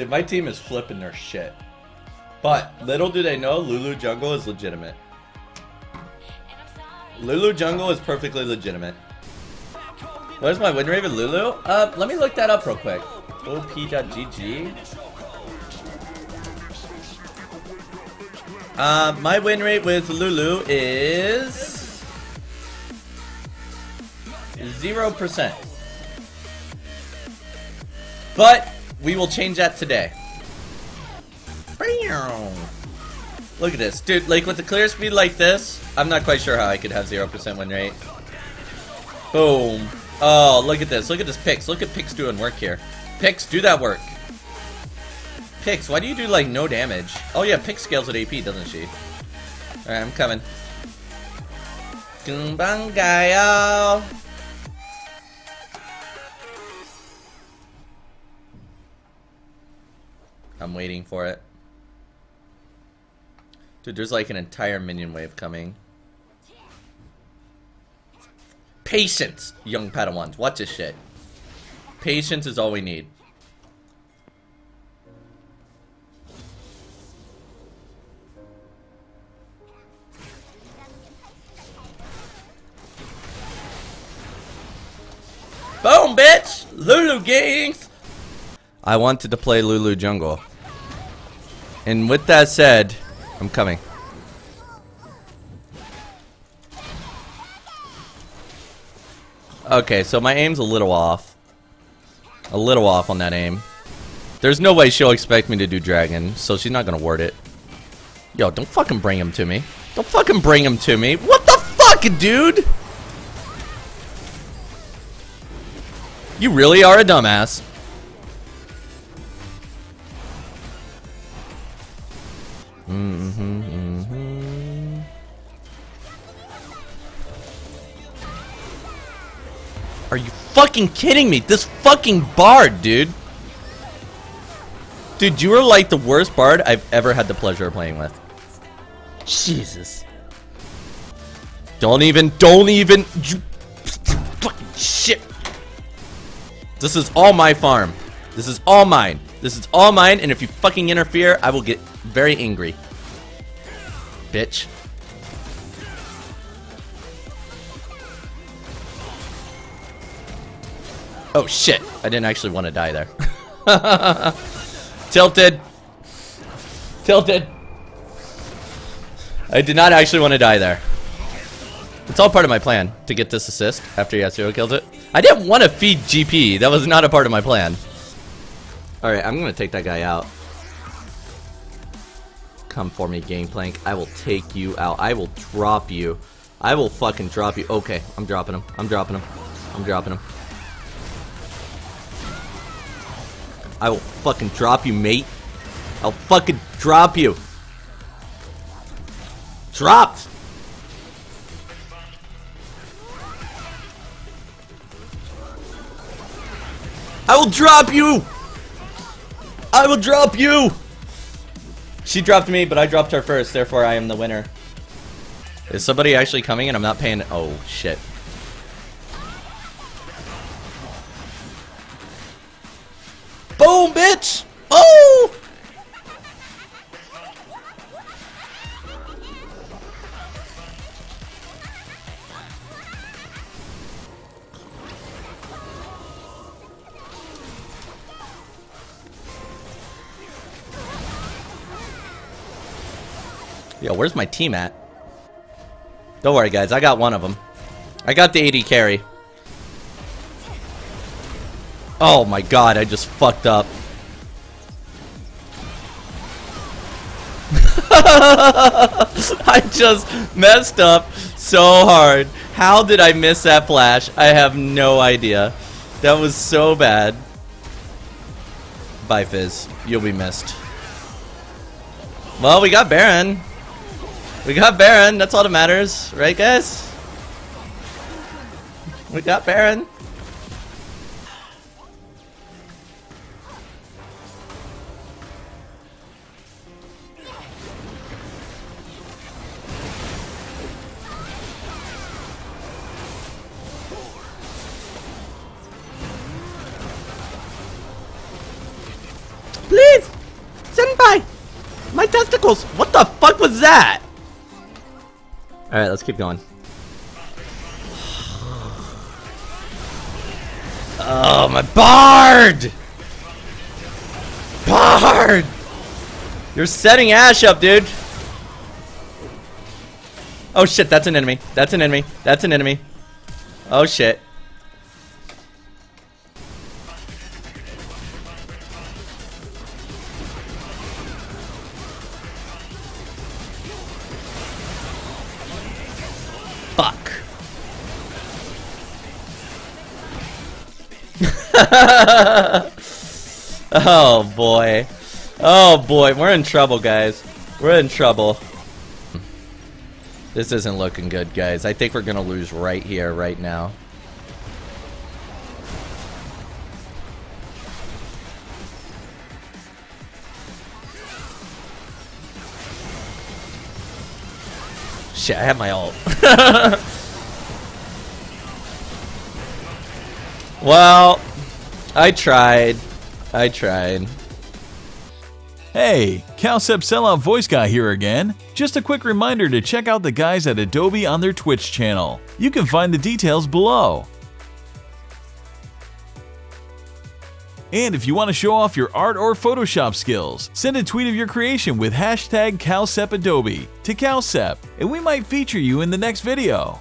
Dude, my team is flipping their shit. But little do they know, Lulu jungle is legitimate. Lulu jungle is perfectly legitimate. Where's my Windraven Lulu? Let me look that up real quick. OP.gg. My win rate with Lulu is 0%. But we will change that today. Look at this. Dude, like with the clear speed like this, I'm not quite sure how I could have 0% win rate. Boom. Oh, look at this. Look at this Pix. Look at Pix doing work here. Pix, do that work. Pix, why do you do, like, no damage? Oh, yeah, Pix scales with AP, doesn't she? Alright, I'm coming. Doombangayo! I'm waiting for it. Dude, there's, like, an entire minion wave coming. Patience, young Padawans. Watch this shit. Patience is all we need. Boom, bitch! Lulu gangs! I wanted to play Lulu jungle. And with that said, I'm coming. Okay, so my aim's a little off. A little off on that aim. There's no way she'll expect me to do dragon, so she's not gonna ward it. Yo, don't fucking bring him to me. Don't fucking bring him to me. What the fuck, dude? You really are a dumbass. Are you fucking kidding me? This fucking Bard, dude. Dude, you are like the worst Bard I've ever had the pleasure of playing with. Jesus. Don't even, you fucking shit. This is all my farm. This is all mine. This is all mine, and if you fucking interfere, I will get very angry. Bitch. Oh shit, I didn't actually want to die there. Tilted. Tilted. I did not actually want to die there. It's all part of my plan to get this assist after Yasuo kills it. I didn't want to feed GP. That was not a part of my plan. Alright, I'm going to take that guy out. Come for me, Gameplank. I will take you out. I will drop you. I will fucking drop you. Okay, I'm dropping him. I'm dropping him. I'm dropping him. I will fucking drop you, mate. I'll fucking drop you. Dropped! I will drop you! I will drop you! She dropped me, but I dropped her first, therefore I am the winner. Is somebody actually coming and I'm not paying? Oh, shit. Boom, bitch! Oh! Yo, where's my team at? Don't worry, guys. I got one of them. I got the AD carry. Oh my god, I just fucked up. I just messed up so hard. How did I miss that flash? I have no idea. That was so bad. Bye, Fizz. You'll be missed. Well, we got Baron. We got Baron, that's all that matters, right guys? We got Baron. Please! Senpai! My testicles! What the fuck was that? Alright, let's keep going. Oh, my Bard! Bard! You're setting Ashe up, dude. Oh shit, that's an enemy. That's an enemy. That's an enemy. Oh shit. Fuck. Oh boy. Oh boy, we're in trouble, guys. We're in trouble. This isn't looking good, guys. I think we're gonna lose right here, right now. Shit, I have my ult. Well, I tried. I tried. Hey, Cowsep Sellout Voice Guy here again. Just a quick reminder to check out the guys at Adobe on their Twitch channel. You can find the details below. And if you want to show off your art or Photoshop skills, send a tweet of your creation with hashtag CowsepAdobe to Cowsep, and we might feature you in the next video.